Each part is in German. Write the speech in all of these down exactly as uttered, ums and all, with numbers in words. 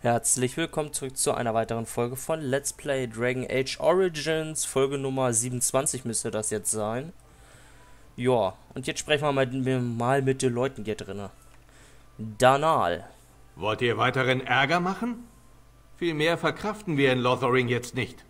Herzlich willkommen zurück zu einer weiteren Folge von Let's Play Dragon Age Origins, Folge Nummer siebenundzwanzig müsste das jetzt sein. Ja, und jetzt sprechen wir mal, mal mit den Leuten hier drinne. Dernal. Wollt ihr weiteren Ärger machen? Viel mehr verkraften wir in Lothering jetzt nicht.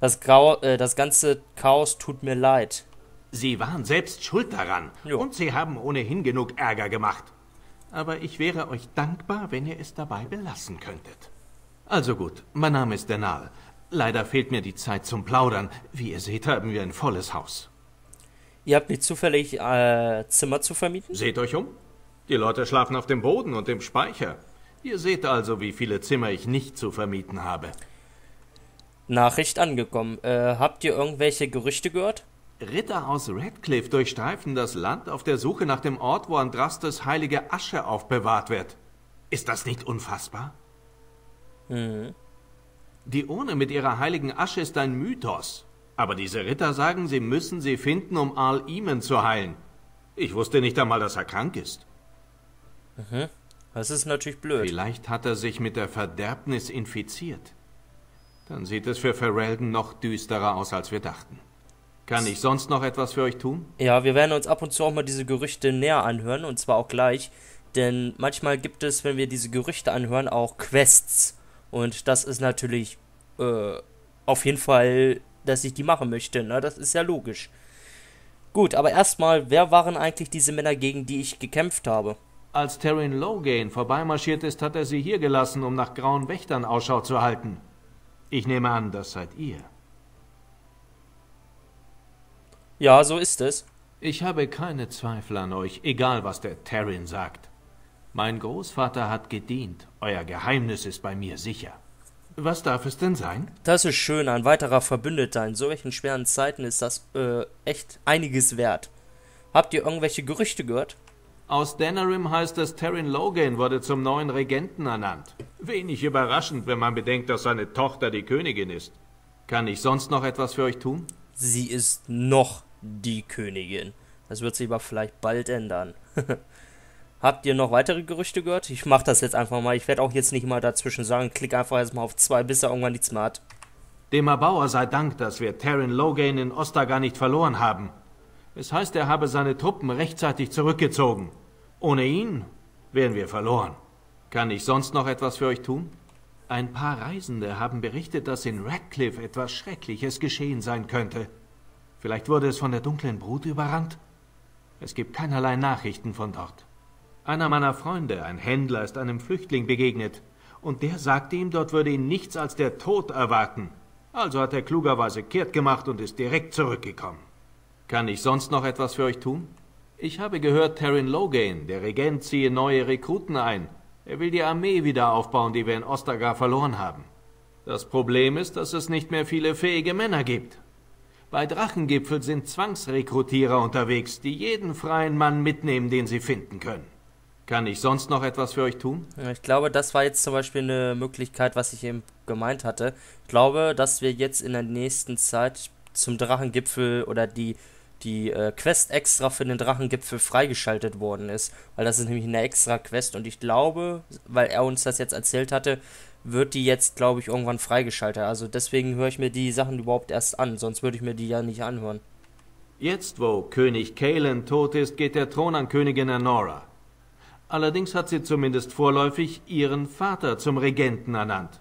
das, Grau äh, das ganze Chaos tut mir leid. Sie waren selbst schuld daran jo. und sie haben ohnehin genug Ärger gemacht. Aber ich wäre euch dankbar, wenn ihr es dabei belassen könntet. Also gut, mein Name ist Denal. Leider fehlt mir die Zeit zum Plaudern. Wie ihr seht, haben wir ein volles Haus. Ihr habt nicht zufällig äh, Zimmer zu vermieten? Seht euch um. Die Leute schlafen auf dem Boden und im Speicher. Ihr seht also, wie viele Zimmer ich nicht zu vermieten habe. Nachricht angekommen. Äh, habt ihr irgendwelche Gerüchte gehört? Ritter aus Radcliffe durchstreifen das Land auf der Suche nach dem Ort, wo Andrastes heilige Asche aufbewahrt wird. Ist das nicht unfassbar? Mhm. Die Urne mit ihrer heiligen Asche ist ein Mythos. Aber diese Ritter sagen, sie müssen sie finden, um Arl Eamon zu heilen. Ich wusste nicht einmal, dass er krank ist. Mhm. Das ist natürlich blöd. Vielleicht hat er sich mit der Verderbnis infiziert. Dann sieht es für Ferelden noch düsterer aus, als wir dachten. Kann ich sonst noch etwas für euch tun? Ja, wir werden uns ab und zu auch mal diese Gerüchte näher anhören, und zwar auch gleich. Denn manchmal gibt es, wenn wir diese Gerüchte anhören, auch Quests. Und das ist natürlich äh, auf jeden Fall, dass ich die machen möchte, ne? Das ist ja logisch. Gut, aber erstmal, wer waren eigentlich diese Männer, gegen die ich gekämpft habe? Als Teyrn Loghain vorbeimarschiert ist, hat er sie hier gelassen, um nach grauen Wächtern Ausschau zu halten. Ich nehme an, das seid ihr. Ja, so ist es. Ich habe keine Zweifel an euch, egal was der Teyrn sagt. Mein Großvater hat gedient. Euer Geheimnis ist bei mir sicher. Was darf es denn sein? Das ist schön, ein weiterer Verbündeter. In solchen schweren Zeiten ist das äh, echt einiges wert. Habt ihr irgendwelche Gerüchte gehört? Aus Denerim heißt es, Teyrn Loghain wurde zum neuen Regenten ernannt. Wenig überraschend, wenn man bedenkt, dass seine Tochter die Königin ist. Kann ich sonst noch etwas für euch tun? Sie ist noch die Königin. Das wird sich aber vielleicht bald ändern. Habt ihr noch weitere Gerüchte gehört? Ich mache das jetzt einfach mal. Ich werde auch jetzt nicht mal dazwischen sagen. Klick einfach erstmal auf zwei, bis er irgendwann nichts mehr hat. Dem Erbauer sei Dank, dass wir Teyrn Loghain in Ostagar nicht verloren haben. Es heißt, er habe seine Truppen rechtzeitig zurückgezogen. Ohne ihn wären wir verloren. Kann ich sonst noch etwas für euch tun? Ein paar Reisende haben berichtet, dass in Radcliffe etwas Schreckliches geschehen sein könnte. Vielleicht wurde es von der dunklen Brut überrannt? Es gibt keinerlei Nachrichten von dort. Einer meiner Freunde, ein Händler, ist einem Flüchtling begegnet. Und der sagte ihm, dort würde ihn nichts als der Tod erwarten. Also hat er klugerweise kehrt gemacht und ist direkt zurückgekommen. Kann ich sonst noch etwas für euch tun? Ich habe gehört, Teyrn Loghain, der Regent, ziehe neue Rekruten ein. Er will die Armee wieder aufbauen, die wir in Ostagar verloren haben. Das Problem ist, dass es nicht mehr viele fähige Männer gibt. Bei Drachengipfel sind Zwangsrekrutierer unterwegs, die jeden freien Mann mitnehmen, den sie finden können. Kann ich sonst noch etwas für euch tun? Ich glaube, das war jetzt zum Beispiel eine Möglichkeit, was ich eben gemeint hatte. Ich glaube, dass wir jetzt in der nächsten Zeit zum Drachengipfel oder die... die äh, Quest extra für den Drachengipfel freigeschaltet worden ist, weil das ist nämlich eine extra Quest und ich glaube, weil er uns das jetzt erzählt hatte, wird die jetzt, glaube ich, irgendwann freigeschaltet. Also deswegen höre ich mir die Sachen überhaupt erst an, sonst würde ich mir die ja nicht anhören. Jetzt, wo König Cailan tot ist, geht der Thron an Königin Anora. Allerdings hat sie zumindest vorläufig ihren Vater zum Regenten ernannt.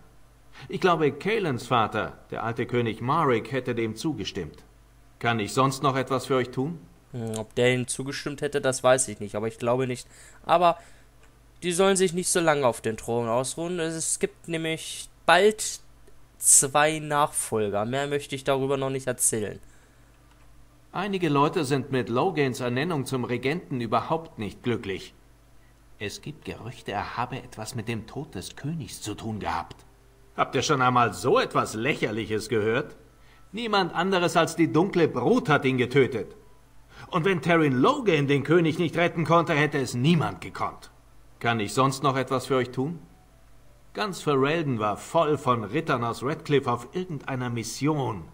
Ich glaube, Caelans Vater, der alte König Maric, hätte dem zugestimmt. Kann ich sonst noch etwas für euch tun? Ob der ihnen zugestimmt hätte, das weiß ich nicht, aber ich glaube nicht. Aber die sollen sich nicht so lange auf den Thron ausruhen. Es gibt nämlich bald zwei Nachfolger. Mehr möchte ich darüber noch nicht erzählen. Einige Leute sind mit Loghains Ernennung zum Regenten überhaupt nicht glücklich. Es gibt Gerüchte, er habe etwas mit dem Tod des Königs zu tun gehabt. Habt ihr schon einmal so etwas Lächerliches gehört? Niemand anderes als die dunkle Brut hat ihn getötet. Und wenn Teyrn Loghain den König nicht retten konnte, hätte es niemand gekonnt. Kann ich sonst noch etwas für euch tun? Ganz Ferelden war voll von Rittern aus Radcliffe auf irgendeiner Mission.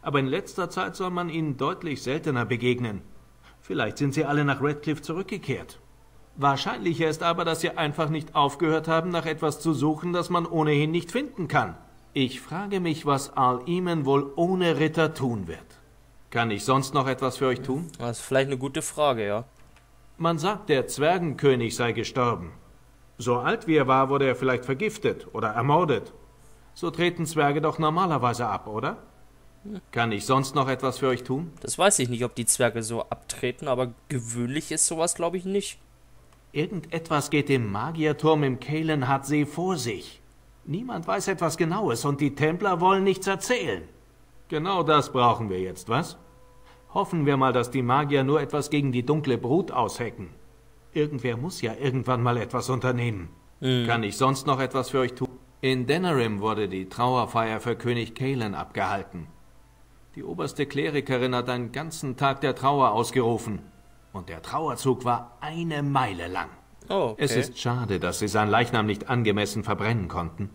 Aber in letzter Zeit soll man ihnen deutlich seltener begegnen. Vielleicht sind sie alle nach Radcliffe zurückgekehrt. Wahrscheinlicher ist aber, dass Sie einfach nicht aufgehört haben, nach etwas zu suchen, das man ohnehin nicht finden kann. Ich frage mich, was Arl Eamon wohl ohne Ritter tun wird. Kann ich sonst noch etwas für euch tun? Das ist vielleicht eine gute Frage, ja. Man sagt, der Zwergenkönig sei gestorben. So alt wie er war, wurde er vielleicht vergiftet oder ermordet. So treten Zwerge doch normalerweise ab, oder? Kann ich sonst noch etwas für euch tun? Das weiß ich nicht, ob die Zwerge so abtreten, aber gewöhnlich ist sowas, glaube ich, nicht. Irgendetwas geht im Magierturm im Kaelan Hartsee vor sich. Niemand weiß etwas Genaues und die Templer wollen nichts erzählen. Genau das brauchen wir jetzt, was? Hoffen wir mal, dass die Magier nur etwas gegen die dunkle Brut aushecken. Irgendwer muss ja irgendwann mal etwas unternehmen. Mhm. Kann ich sonst noch etwas für euch tun? In Denerim wurde die Trauerfeier für König Cailan abgehalten. Die oberste Klerikerin hat einen ganzen Tag der Trauer ausgerufen. Und der Trauerzug war eine Meile lang. Oh, okay. Es ist schade, dass sie seinen Leichnam nicht angemessen verbrennen konnten.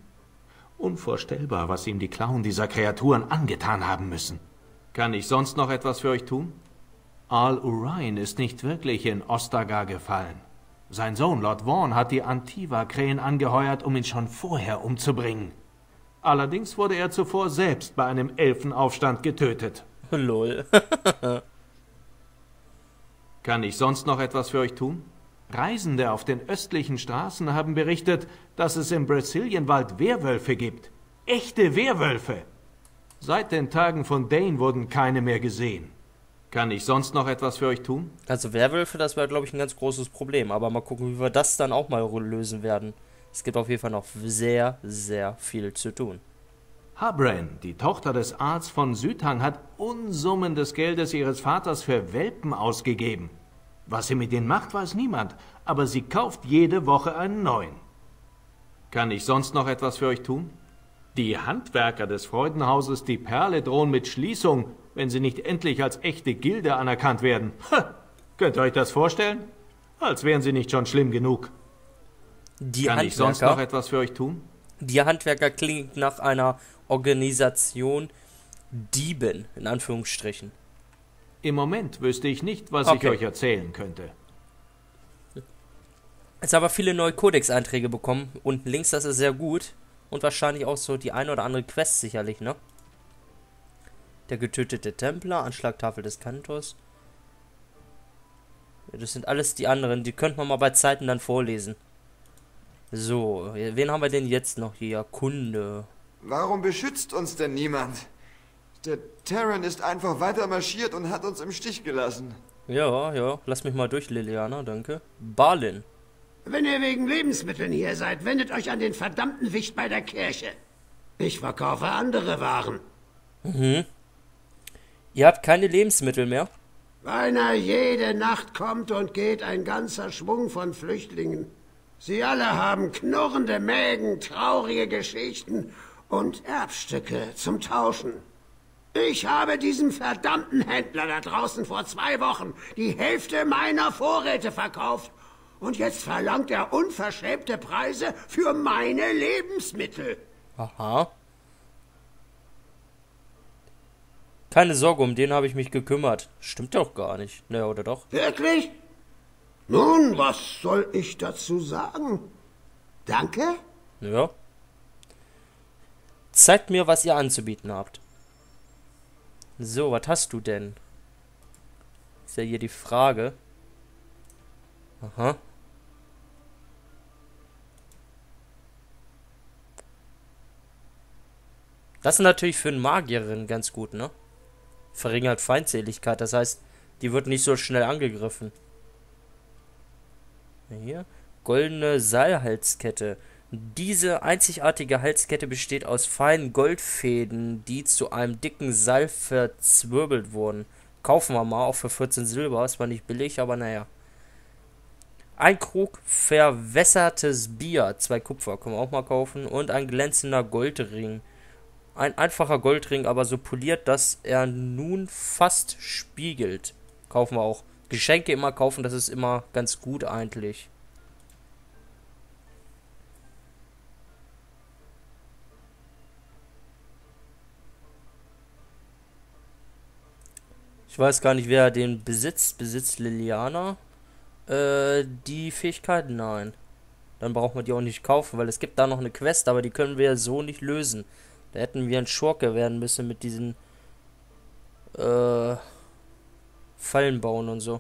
Unvorstellbar, was ihm die Klauen dieser Kreaturen angetan haben müssen. Kann ich sonst noch etwas für euch tun? Arl Urien ist nicht wirklich in Ostagar gefallen. Sein Sohn Lord Vaughan hat die Antiva-Krähen angeheuert, um ihn schon vorher umzubringen. Allerdings wurde er zuvor selbst bei einem Elfenaufstand getötet. Lol. Kann ich sonst noch etwas für euch tun? Reisende auf den östlichen Straßen haben berichtet, dass es im Brecilianwald Werwölfe gibt. Echte Werwölfe! Seit den Tagen von Dane wurden keine mehr gesehen. Kann ich sonst noch etwas für euch tun? Also Werwölfe, das wäre, glaube ich, ein ganz großes Problem. Aber mal gucken, wie wir das dann auch mal lösen werden. Es gibt auf jeden Fall noch sehr, sehr viel zu tun. Harbren, die Tochter des Arztes von Südhang, hat Unsummen des Geldes ihres Vaters für Welpen ausgegeben. Was sie mit denen macht, weiß niemand, aber sie kauft jede Woche einen neuen. Kann ich sonst noch etwas für euch tun? Die Handwerker des Freudenhauses, die Perle, drohen mit Schließung, wenn sie nicht endlich als echte Gilde anerkannt werden. Ha, könnt ihr euch das vorstellen? Als wären sie nicht schon schlimm genug. Die Kann Handwerker, ich sonst noch etwas für euch tun? Die Handwerker klingt nach einer Organisation Dieben, in Anführungsstrichen. Im Moment wüsste ich nicht, was okay. ich euch erzählen könnte. Jetzt haben wir viele neue Codex-Einträge bekommen. Unten links, das ist sehr gut. Und wahrscheinlich auch so die ein oder andere Quest sicherlich, ne? Der getötete Templer, Anschlagtafel des Kantors. Das sind alles die anderen. Die könnte man mal bei Zeiten dann vorlesen. So, wen haben wir denn jetzt noch hier? Kunde. Warum beschützt uns denn niemand? Der Teyrn ist einfach weiter marschiert und hat uns im Stich gelassen. Ja, ja, lass mich mal durch, Liliana, danke. Balin. Wenn ihr wegen Lebensmitteln hier seid, wendet euch an den verdammten Wicht bei der Kirche. Ich verkaufe andere Waren. Mhm. Ihr habt keine Lebensmittel mehr? Beinahe jede Nacht kommt und geht ein ganzer Schwung von Flüchtlingen. Sie alle haben knurrende Mägen, traurige Geschichten und Erbstücke zum Tauschen. Ich habe diesem verdammten Händler da draußen vor zwei Wochen die Hälfte meiner Vorräte verkauft. Und jetzt verlangt er unverschämte Preise für meine Lebensmittel. Aha. Keine Sorge, um den habe ich mich gekümmert. Stimmt doch gar nicht. Naja, oder doch? Wirklich? Nun, was soll ich dazu sagen? Danke? Ja. Zeigt mir, was ihr anzubieten habt. So, was hast du denn? Ist ja hier die Frage. Aha. Das ist natürlich für einen Magierin ganz gut, ne? Verringert Feindseligkeit, das heißt, die wird nicht so schnell angegriffen. Hier. Goldene Seilhalskette. Diese einzigartige Halskette besteht aus feinen Goldfäden, die zu einem dicken Seil verzwirbelt wurden. Kaufen wir mal, auch für vierzehn Silber. Es war nicht billig, aber naja. Ein Krug verwässertes Bier, zwei Kupfer, können wir auch mal kaufen. Und ein glänzender Goldring. Ein einfacher Goldring, aber so poliert, dass er nun fast spiegelt. Kaufen wir auch. Geschenke immer kaufen, das ist immer ganz gut eigentlich. Ich weiß gar nicht, wer den besitzt. Besitzt Liliana. Äh, die Fähigkeit? Nein. Dann brauchen wir die auch nicht kaufen, weil es gibt da noch eine Quest, aber die können wir so nicht lösen. Da hätten wir ein Schurke werden müssen mit diesen äh, Fallen bauen und so.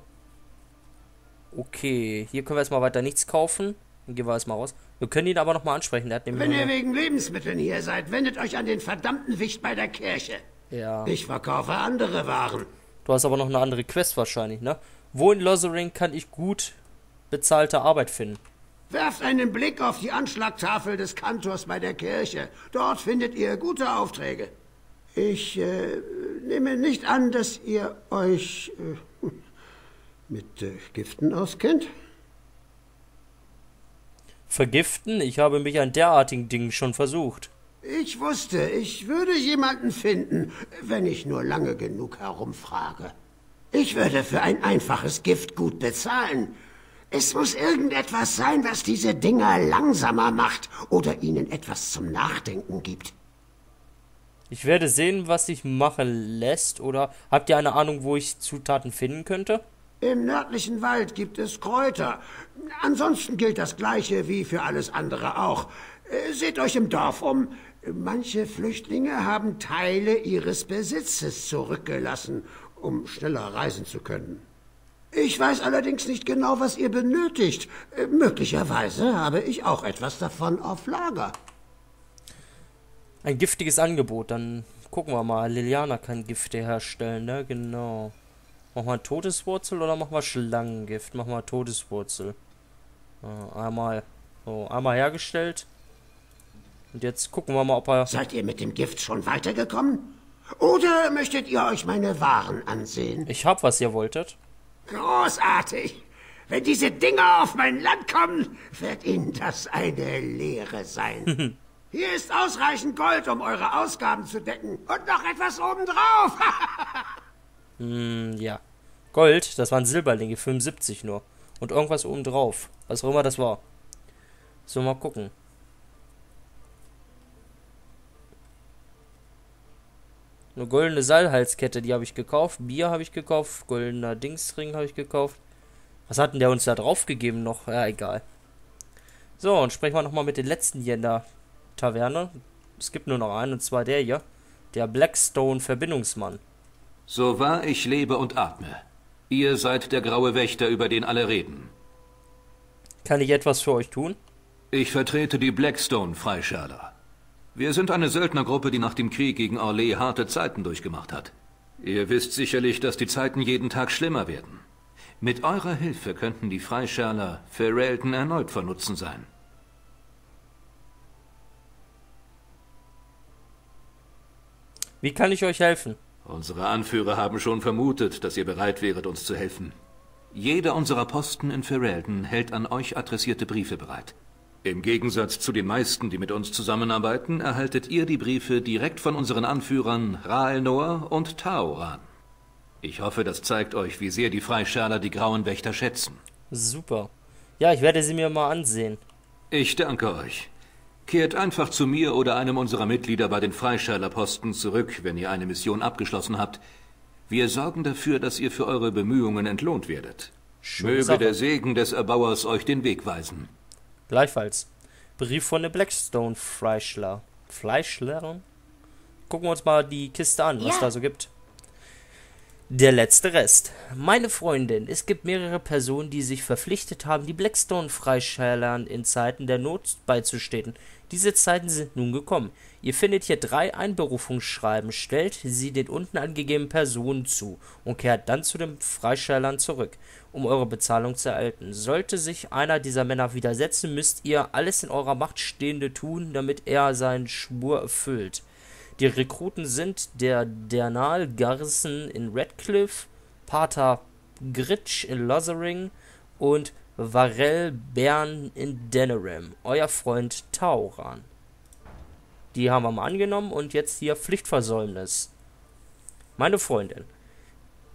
Okay, hier können wir erstmal weiter nichts kaufen. Dann gehen wir erstmal raus. Wir können ihn aber nochmal ansprechen. Der hat nämlich. Wenn ihr wegen Lebensmitteln hier seid, wendet euch an den verdammten Wicht bei der Kirche. Ja. Ich verkaufe andere Waren. Du hast aber noch eine andere Quest wahrscheinlich, ne? Wo in Lothering kann ich gut bezahlte Arbeit finden? Werft einen Blick auf die Anschlagtafel des Kantors bei der Kirche. Dort findet ihr gute Aufträge. Ich äh, nehme nicht an, dass ihr euch äh, mit äh, Giften auskennt. Vergiften? Ich habe mich an derartigen Dingen schon versucht. Ich wusste, ich würde jemanden finden, wenn ich nur lange genug herumfrage. Ich würde für ein einfaches Gift gut bezahlen. Es muss irgendetwas sein, was diese Dinger langsamer macht oder ihnen etwas zum Nachdenken gibt. Ich werde sehen, was sich machen lässt, oder habt ihr eine Ahnung, wo ich Zutaten finden könnte? Im nördlichen Wald gibt es Kräuter. Ansonsten gilt das Gleiche wie für alles andere auch. Seht euch im Dorf um. Manche Flüchtlinge haben Teile ihres Besitzes zurückgelassen, um schneller reisen zu können. Ich weiß allerdings nicht genau, was ihr benötigt. Möglicherweise habe ich auch etwas davon auf Lager. Ein giftiges Angebot. Dann gucken wir mal. Liliana kann Gifte herstellen, ne? Genau. Machen wir Todeswurzel oder machen wir Schlangengift? Machen wir Todeswurzel. Ah, einmal, so, einmal hergestellt. Und jetzt gucken wir mal, ob er... Seid ihr mit dem Gift schon weitergekommen? Oder möchtet ihr euch meine Waren ansehen? Ich hab, was ihr wolltet. Großartig! Wenn diese Dinger auf mein Land kommen, wird ihnen das eine Lehre sein. Hier ist ausreichend Gold, um eure Ausgaben zu decken. Und noch etwas obendrauf! mm, ja. Gold, das waren Silberlinge, fünfundsiebzig nur. Und irgendwas obendrauf. Was auch immer das war. So, mal gucken. Eine goldene Seilhalskette, die habe ich gekauft. Bier habe ich gekauft. Goldener Dingsring habe ich gekauft. Was hat denn der uns da drauf gegeben noch? Ja, egal. So, und sprechen wir nochmal mit den letzten hier in der Taverne. Es gibt nur noch einen, und zwar der hier. Der Blackstone-Verbindungsmann. So wahr ich lebe und atme. Ihr seid der graue Wächter, über den alle reden. Kann ich etwas für euch tun? Ich vertrete die Blackstone-Freischärler. Wir sind eine Söldnergruppe, die nach dem Krieg gegen Orlais harte Zeiten durchgemacht hat. Ihr wisst sicherlich, dass die Zeiten jeden Tag schlimmer werden. Mit eurer Hilfe könnten die Freischärler Ferelden erneut von Nutzen sein. Wie kann ich euch helfen? Unsere Anführer haben schon vermutet, dass ihr bereit wäret, uns zu helfen. Jeder unserer Posten in Ferelden hält an euch adressierte Briefe bereit. Im Gegensatz zu den meisten, die mit uns zusammenarbeiten, erhaltet ihr die Briefe direkt von unseren Anführern Ra'el Noah und Taoran. Ich hoffe, das zeigt euch, wie sehr die Freischärler die Grauen Wächter schätzen. Super. Ja, ich werde sie mir mal ansehen. Ich danke euch. Kehrt einfach zu mir oder einem unserer Mitglieder bei den Freischärlerposten zurück, wenn ihr eine Mission abgeschlossen habt. Wir sorgen dafür, dass ihr für eure Bemühungen entlohnt werdet. Möge der Segen des Erbauers euch den Weg weisen. Gleichfalls. Brief von der Blackstone-Freischler. Fleischler? Gucken wir uns mal die Kiste an, was ja. da so gibt. Der letzte Rest. Meine Freundin, es gibt mehrere Personen, die sich verpflichtet haben, die Blackstone-Freischärlern in Zeiten der Not beizustehen. Diese Zeiten sind nun gekommen. Ihr findet hier drei Einberufungsschreiben, stellt sie den unten angegebenen Personen zu und kehrt dann zu den Freischärlern zurück, um eure Bezahlung zu erhalten. Sollte sich einer dieser Männer widersetzen, müsst ihr alles in eurer Macht Stehende tun, damit er seinen Schwur erfüllt. Die Rekruten sind der Dernal Garrison in Radcliffe, Pater Gritsch in Lothering und Varel Bern in Denerim. Euer Freund Taoran. Die haben wir mal angenommen und jetzt hier Pflichtversäumnis. Meine Freundin.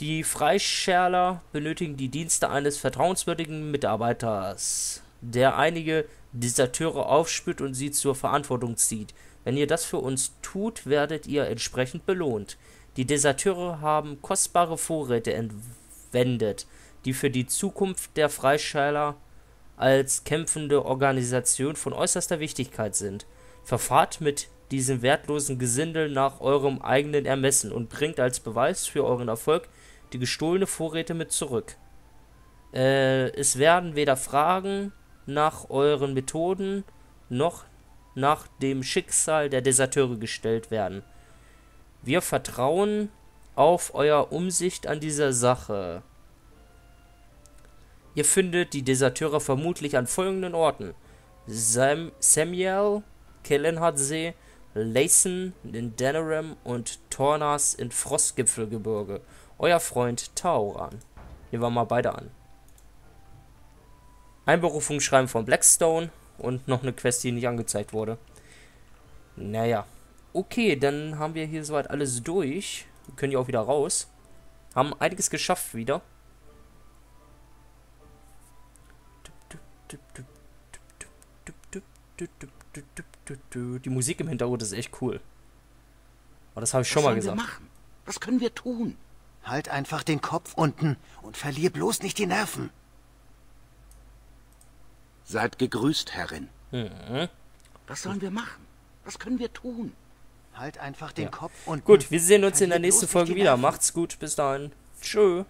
Die Freischärler benötigen die Dienste eines vertrauenswürdigen Mitarbeiters, der einige Deserteure aufspürt und sie zur Verantwortung zieht. Wenn ihr das für uns tut, werdet ihr entsprechend belohnt. Die Deserteure haben kostbare Vorräte entwendet, die für die Zukunft der Freischärler als kämpfende Organisation von äußerster Wichtigkeit sind. Verfahrt mit diesem wertlosen Gesindel nach eurem eigenen Ermessen und bringt als Beweis für euren Erfolg die gestohlene Vorräte mit zurück. Äh, es werden weder Fragen nach euren Methoden noch nach dem Schicksal der Deserteure gestellt werden. Wir vertrauen auf euer Umsicht an dieser Sache. Ihr findet die Deserteure vermutlich an folgenden Orten: Sam Samuel, Kaelan Hartsee, Leysen in Denerim und Tornas in Frostgipfelgebirge. Euer Freund Taoran. Nehmen wir mal beide an. Einberufungsschreiben von Blackstone und noch eine Quest, die nicht angezeigt wurde. Naja. Okay, dann haben wir hier soweit alles durch. Wir können ja auch wieder raus. Haben einiges geschafft wieder. Die Musik im Hintergrund ist echt cool. Aber das habe ich schon mal gesagt. Was können wir machen? Was können wir tun? Halt einfach den Kopf unten und verlier bloß nicht die Nerven. Seid gegrüßt, Herrin. Mhm. Was sollen wir machen? Was können wir tun? Halt einfach den ja. Kopf unten. Gut, wir sehen uns in der nächsten Folge wieder. Nerven. Macht's gut, bis dahin. Tschö.